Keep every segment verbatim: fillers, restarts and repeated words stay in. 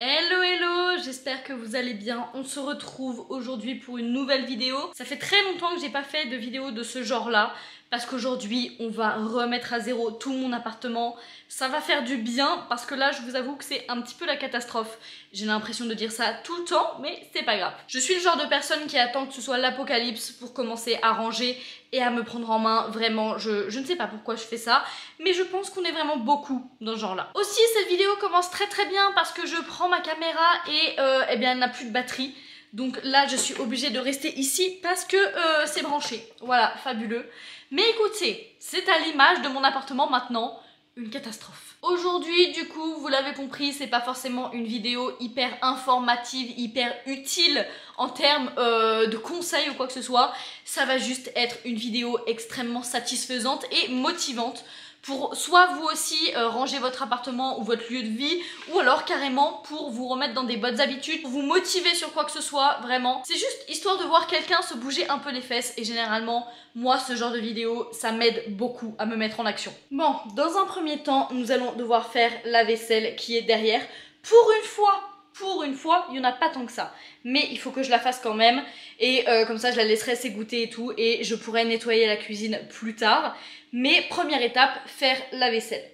Hello hello, j'espère que vous allez bien. On se retrouve aujourd'hui pour une nouvelle vidéo. Ça fait très longtemps que j'ai pas fait de vidéo de ce genre là, parce qu'aujourd'hui on va remettre à zéro tout mon appartement. Ça va faire du bien parce que là je vous avoue que c'est un petit peu la catastrophe. J'ai l'impression de dire ça tout le temps, mais c'est pas grave. Je suis le genre de personne qui attend que ce soit l'apocalypse pour commencer à ranger et à me prendre en main, vraiment, je, je ne sais pas pourquoi je fais ça, mais je pense qu'on est vraiment beaucoup dans ce genre-là. Aussi, cette vidéo commence très très bien parce que je prends ma caméra et euh, eh bien, elle n'a plus de batterie. Donc là, je suis obligée de rester ici parce que euh, c'est branché. Voilà, fabuleux. Mais écoutez, c'est à l'image de mon appartement maintenant, une catastrophe. Aujourd'hui, du coup, vous l'avez compris, c'est pas forcément une vidéo hyper informative, hyper utile en termes euh, de conseils ou quoi que ce soit. Ça va juste être une vidéo extrêmement satisfaisante et motivante pour soit vous aussi euh, ranger votre appartement ou votre lieu de vie, ou alors carrément pour vous remettre dans des bonnes habitudes, pour vous motiver sur quoi que ce soit, vraiment. C'est juste histoire de voir quelqu'un se bouger un peu les fesses, et généralement, moi, ce genre de vidéo, ça m'aide beaucoup à me mettre en action. Bon, dans un premier temps, nous allons devoir faire la vaisselle qui est derrière. Pour une fois, pour une fois, il n'y en a pas tant que ça. Mais il faut que je la fasse quand même, et euh, comme ça, je la laisserai s'égoutter et tout, et je pourrai nettoyer la cuisine plus tard. Mais première étape, faire la vaisselle.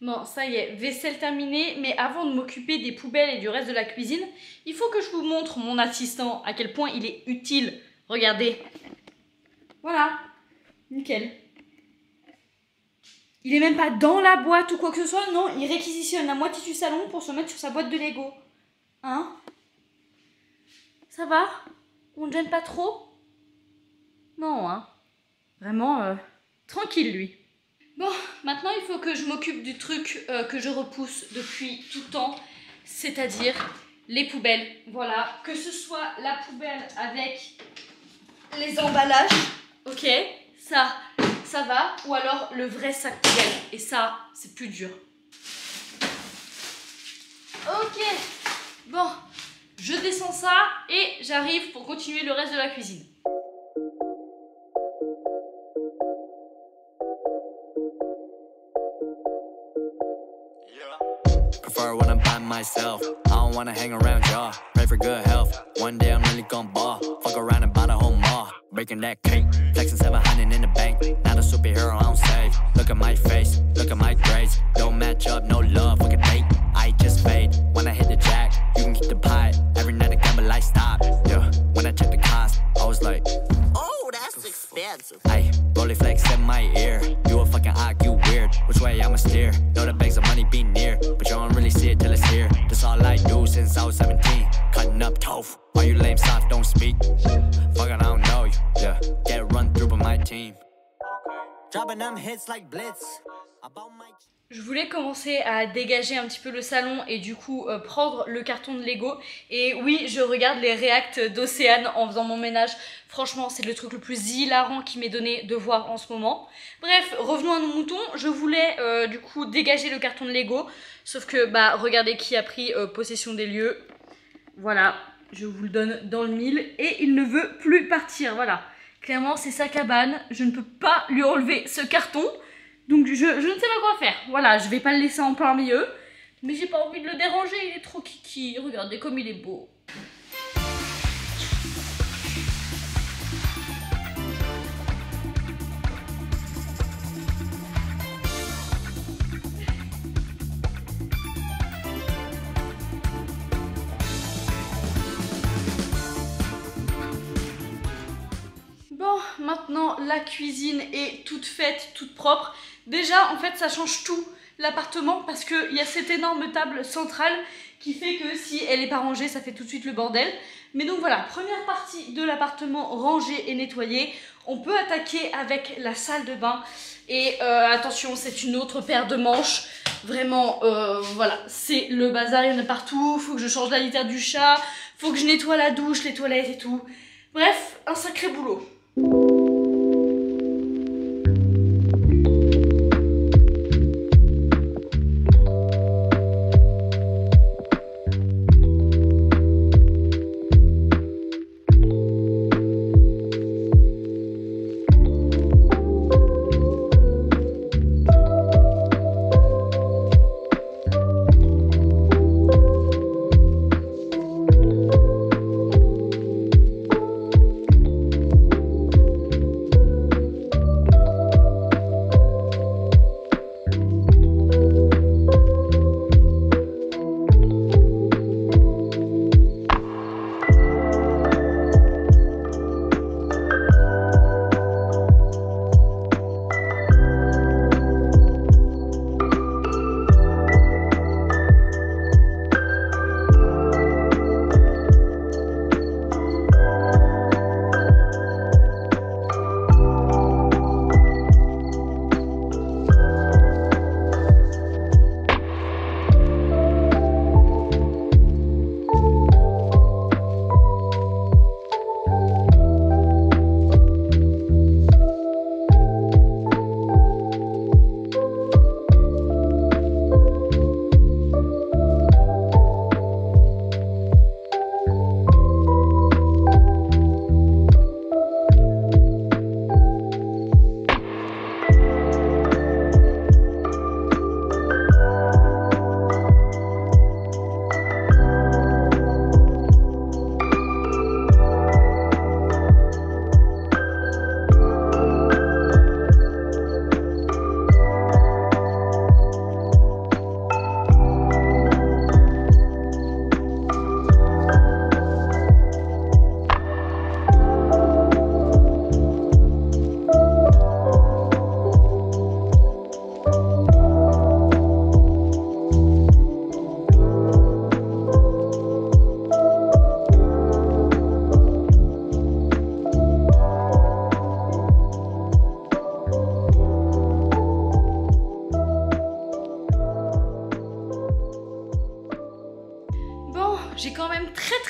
Bon, ça y est, vaisselle terminée, mais avant de m'occuper des poubelles et du reste de la cuisine, il faut que je vous montre mon assistant, à quel point il est utile. Regardez. Voilà, nickel. Il est même pas dans la boîte ou quoi que ce soit, non, il réquisitionne la moitié du salon pour se mettre sur sa boîte de Lego. Hein? Ça va? On ne gêne pas trop? Non, hein. Vraiment, euh, tranquille, lui. Bon, maintenant il faut que je m'occupe du truc euh, que je repousse depuis tout temps, c'est-à-dire les poubelles. Voilà, que ce soit la poubelle avec les emballages, ok, ça, ça va, ou alors le vrai sac poubelle, et ça, c'est plus dur. Ok, bon, je descends ça et j'arrive pour continuer le reste de la cuisine. When I'm by myself, I don't wanna hang around y'all. Pray for good health. One day I'm really gon' ball. Fuck around and buy the whole mall. Breaking that cake, flexing seven hundred in the bank. Not a superhero, I don't save. Look at my face, look at my grades. Don't match up, no love, fucking hate. I just fade. When I hit the jack, you can keep the pie. Every night I gamble, I stop. Yeah, when I check the cost, I was like, oh, that's expensive. Ay, rolly flex in my ear. You a fucking ock, you weird. Which way I'ma steer? Know the bags of money be near, but you don't really see it till it's here. That's all I do since I was seventeen. Cutting up tofu. All you lame soft don't speak. Fucking I don't know you. Yeah, get run through by my team. Dropping them hits like blitz. About my. Je voulais commencer à dégager un petit peu le salon et du coup euh, prendre le carton de Lego. Et oui, je regarde les réacts d'Océane en faisant mon ménage. Franchement, c'est le truc le plus hilarant qui m'est donné de voir en ce moment. Bref, revenons à nos moutons. Je voulais euh, du coup dégager le carton de Lego. Sauf que, bah, regardez qui a pris euh, possession des lieux. Voilà, je vous le donne dans le mille. Et il ne veut plus partir, voilà. Clairement, c'est sa cabane. Je ne peux pas lui enlever ce carton. Donc je, je ne sais pas quoi faire, voilà, je vais pas le laisser en plein milieu, mais j'ai pas envie de le déranger, il est trop kiki, regardez comme il est beau. Bon, maintenant la cuisine est toute faite, toute propre. Déjà, en fait, ça change tout l'appartement parce qu'il y a cette énorme table centrale qui fait que si elle n'est pas rangée, ça fait tout de suite le bordel. Mais donc voilà, première partie de l'appartement rangée et nettoyée. On peut attaquer avec la salle de bain. Et euh, attention, c'est une autre paire de manches. Vraiment, euh, voilà, c'est le bazar, il y en a partout. Faut que je change la litière du chat. Faut que je nettoie la douche, les toilettes et tout. Bref, un sacré boulot.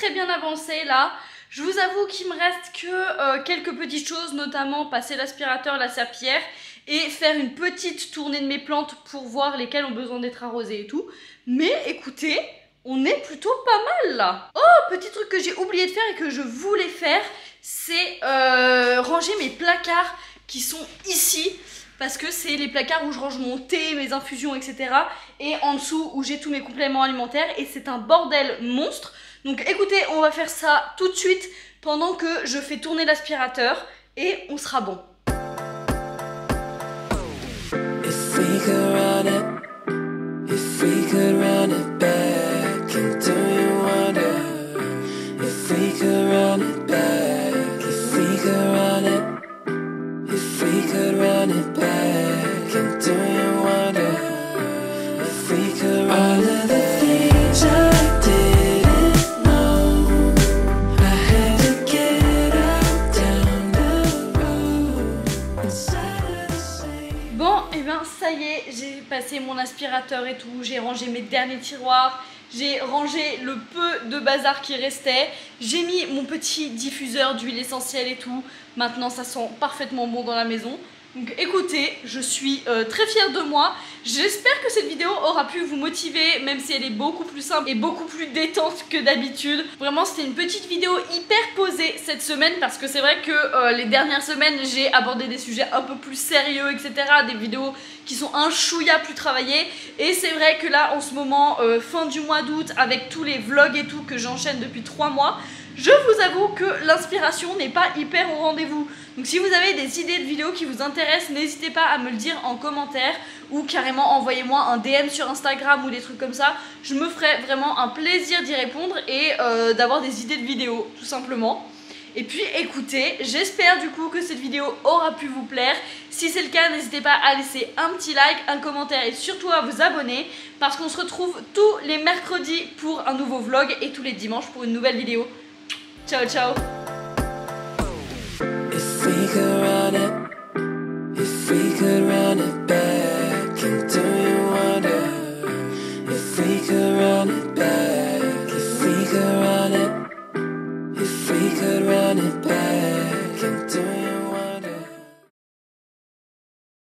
assez bien avancé là. Je vous avoue qu'il me reste que euh, quelques petites choses, notamment passer l'aspirateur, la serpillière et faire une petite tournée de mes plantes pour voir lesquelles ont besoin d'être arrosées et tout. Mais écoutez, on est plutôt pas mal là. Oh, petit truc que j'ai oublié de faire et que je voulais faire, c'est euh, ranger mes placards qui sont ici. Parce que c'est les placards où je range mon thé, mes infusions, et cetera. Et en dessous où j'ai tous mes compléments alimentaires. Et c'est un bordel monstre. Donc écoutez, on va faire ça tout de suite pendant que je fais tourner l'aspirateur. Et on sera bon. Ça y est, j'ai passé mon aspirateur et tout, j'ai rangé mes derniers tiroirs, j'ai rangé le peu de bazar qui restait, j'ai mis mon petit diffuseur d'huile essentielle et tout, maintenant ça sent parfaitement bon dans la maison. Donc écoutez, je suis euh, très fière de moi, j'espère que cette vidéo aura pu vous motiver, même si elle est beaucoup plus simple et beaucoup plus détente que d'habitude. Vraiment, c'était une petite vidéo hyper posée cette semaine, parce que c'est vrai que euh, les dernières semaines, j'ai abordé des sujets un peu plus sérieux, et cetera. Des vidéos qui sont un chouïa plus travaillées, et c'est vrai que là, en ce moment, euh, fin du mois d'août, avec tous les vlogs et tout que j'enchaîne depuis trois mois, je vous avoue que l'inspiration n'est pas hyper au rendez-vous. Donc si vous avez des idées de vidéos qui vous intéressent, n'hésitez pas à me le dire en commentaire ou carrément envoyez-moi un D M sur Instagram ou des trucs comme ça. Je me ferai vraiment un plaisir d'y répondre et euh, d'avoir des idées de vidéos, tout simplement. Et puis écoutez, j'espère du coup que cette vidéo aura pu vous plaire. Si c'est le cas, n'hésitez pas à laisser un petit like, un commentaire et surtout à vous abonner, parce qu'on se retrouve tous les mercredis pour un nouveau vlog et tous les dimanches pour une nouvelle vidéo. Ciao, ciao.